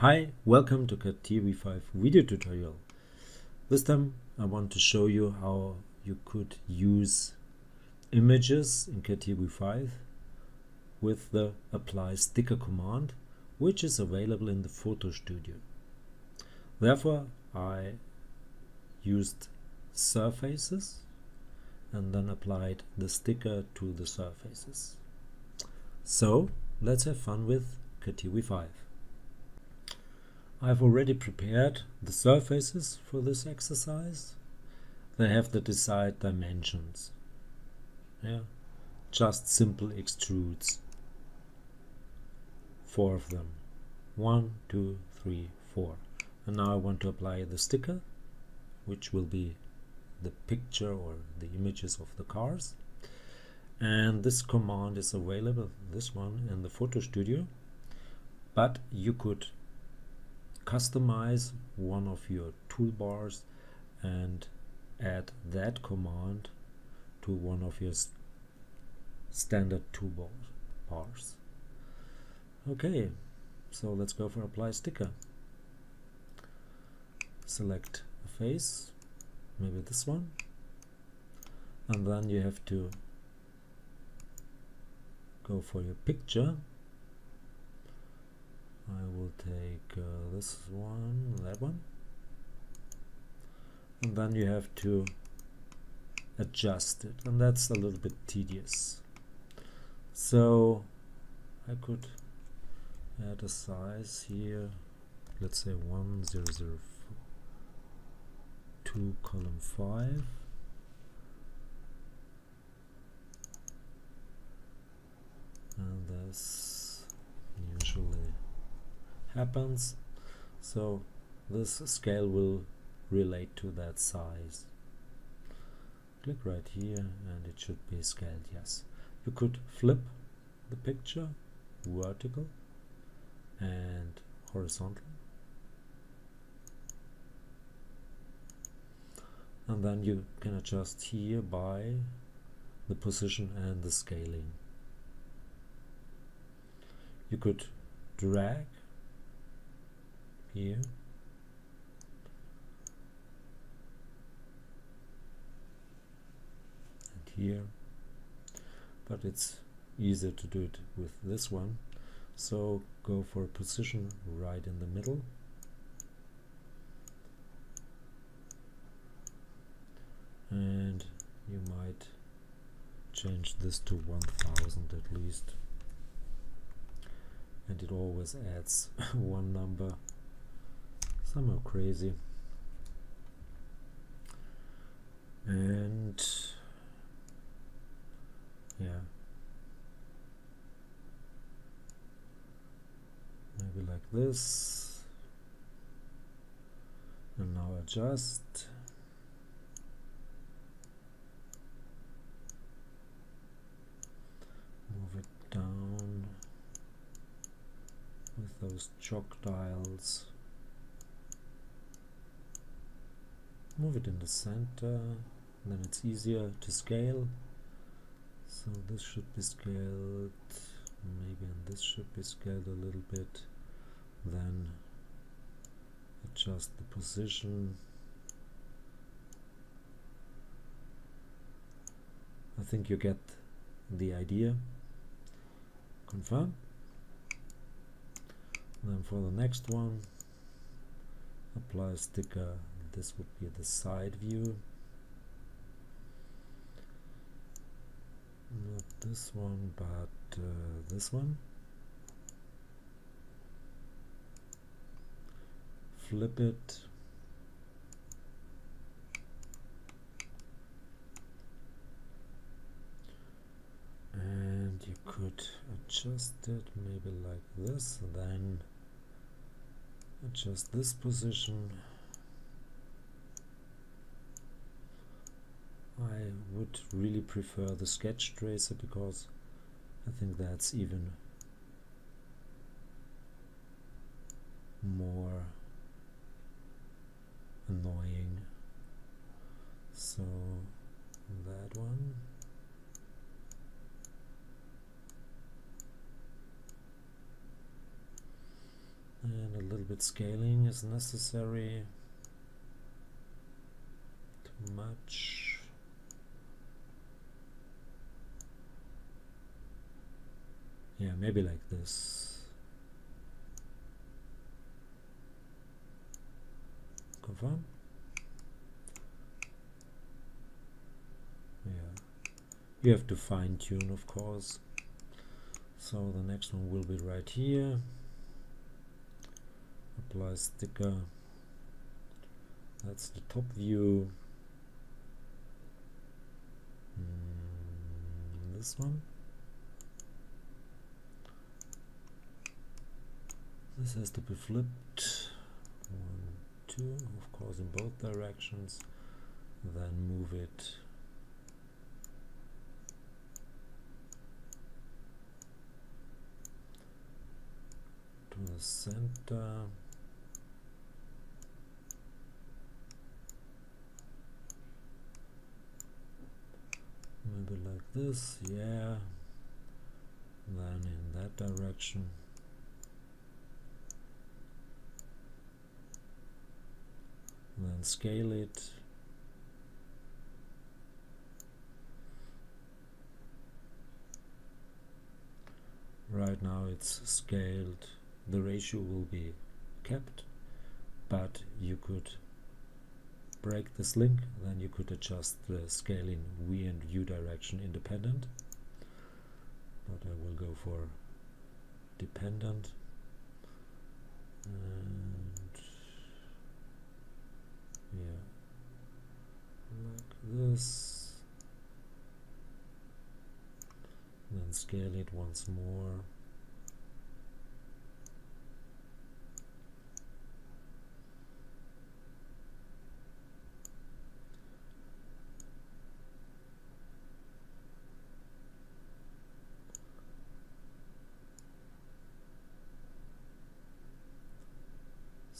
Hi, welcome to Catia V5 video tutorial. This time I want to show you how you could use images in Catia V5 with the apply sticker command, which is available in the Photo Studio. Therefore I used surfaces and then applied the sticker to the surfaces. So let's have fun with Catia V5. I've already prepared the surfaces for this exercise. They have the desired dimensions. Yeah, just simple extrudes. 4 of them. 1, 2, 3, 4. And now I want to apply the sticker, which will be the picture or the images of the cars. And this command is available, this one, in the Photo Studio. But you could customize one of your toolbars and add that command to one of your standard toolbars. Okay, so let's go for apply sticker. Select a face, maybe this one, and then you have to go for your picture. I will take this one, that one, and then you have to adjust it, and that's a little bit tedious. So I could add a size here, let's say 1002, column 5, and that's usually happens, so this scale will relate to that size. Click right here and it should be scaled, yes. You could flip the picture, vertical and horizontal, and then you can adjust here by the position and the scaling. You could drag here, and here, but it's easier to do it with this one, so go for a position right in the middle, and you might change this to 1000 at least, and it always adds one number. Somehow crazy. And yeah, maybe like this, and now adjust, move it down with those chalk dials. Move it in the center, then it's easier to scale. So this should be scaled, maybe, and this should be scaled a little bit. Then adjust the position. I think you get the idea. Confirm. Then for the next one, apply sticker. This would be the side view, not this one, but this one. Flip it, and you could adjust it maybe like this, then adjust this position. I would really prefer the sketch tracer because I think that's even more annoying. So that one, and a little bit scaling is necessary. Too much. Yeah, maybe like this. Confirm. Yeah, you have to fine tune, of course. So the next one will be right here. Apply sticker. That's the top view. This one. This has to be flipped. 1, 2, of course, in both directions. Then move it. The center, maybe like this, yeah, then in that direction, then scale it. Right now it's scaled. The ratio will be kept, but you could break this link, then you could adjust the scale in V and U direction independent, but I will go for dependent. And yeah, like this, then scale it once more.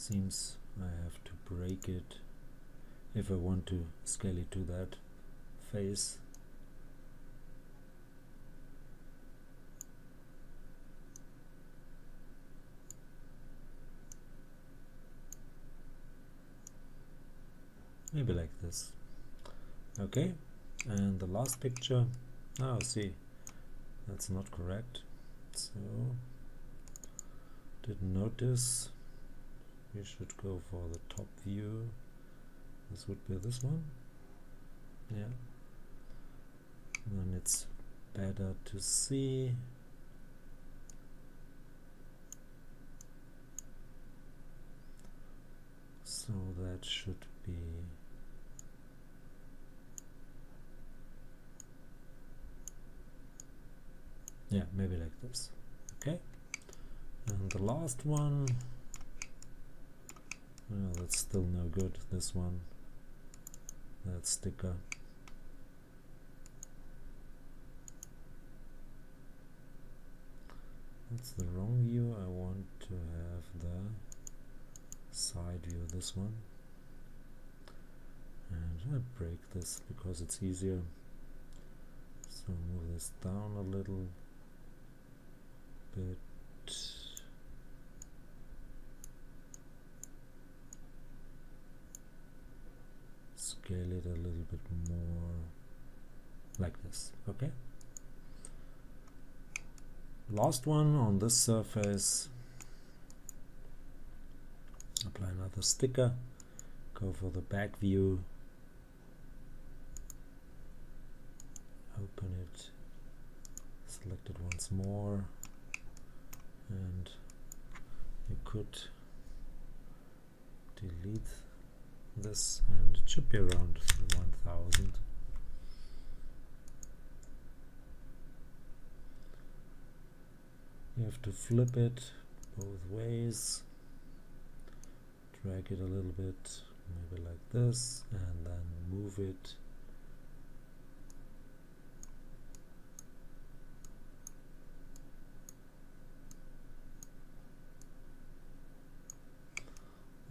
Seems I have to break it if I want to scale it to that face. Maybe like this. Okay, and the last picture. Oh, see, that's not correct. So, didn't notice. You should go for the top view. This would be this one. Yeah. And then it's better to see. So that should be. Yeah, maybe like this. Okay. And the last one. Well, that's still no good, this one, that sticker. That's the wrong view, I want to have the side view, this one. And I break this because it's easier. So move this down a little bit. Scale it a little bit more, like this. Okay. Last one on this surface. Apply another sticker. Go for the back view. Open it. Select it once more. And you could delete this, and it should be around 1000. You have to flip it both ways, drag it a little bit, maybe like this, and then move it.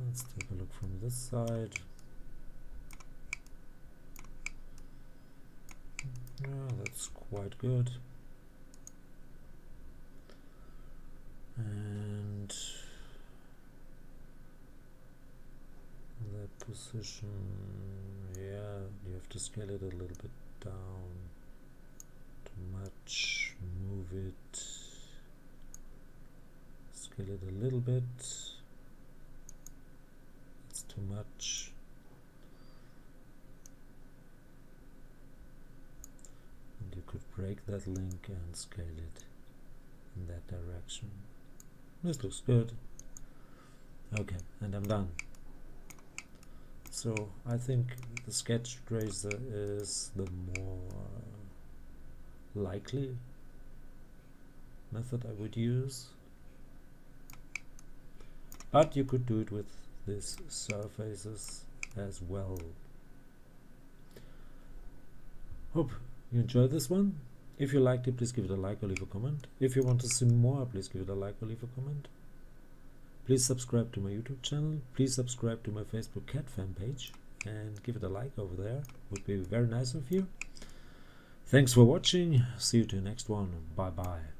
Let's take a look from this side. Oh, that's quite good. And position. Yeah, you have to scale it a little bit down. Too much. Move it. Scale it a little bit. It's too much. And you could break that link and scale it in that direction. This looks good. Okay, and I'm done. So I think the sketch tracer is the more likely method I would use, but you could do it with these surfaces as well. Hope you enjoyed this one. If you liked it, please give it a like or leave a comment. If you want to see more, please give it a like or leave a comment. Please subscribe to my YouTube channel. Please subscribe to my Facebook Cat fan page and give it a like over there. Would be very nice of you. Thanks for watching. See you to the next one. Bye bye.